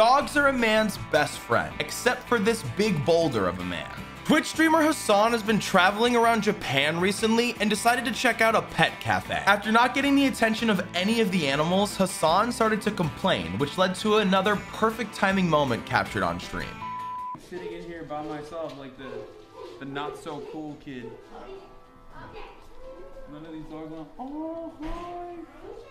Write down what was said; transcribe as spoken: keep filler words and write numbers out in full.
Dogs are a man's best friend, except for this big boulder of a man. Twitch streamer Hassan has been traveling around Japan recently and decided to check out a pet cafe. After not getting the attention of any of the animals, Hassan started to complain, which led to another perfect timing moment captured on stream. I'm sitting in here by myself like the, the not so cool kid. None of these dogs are, oh hi.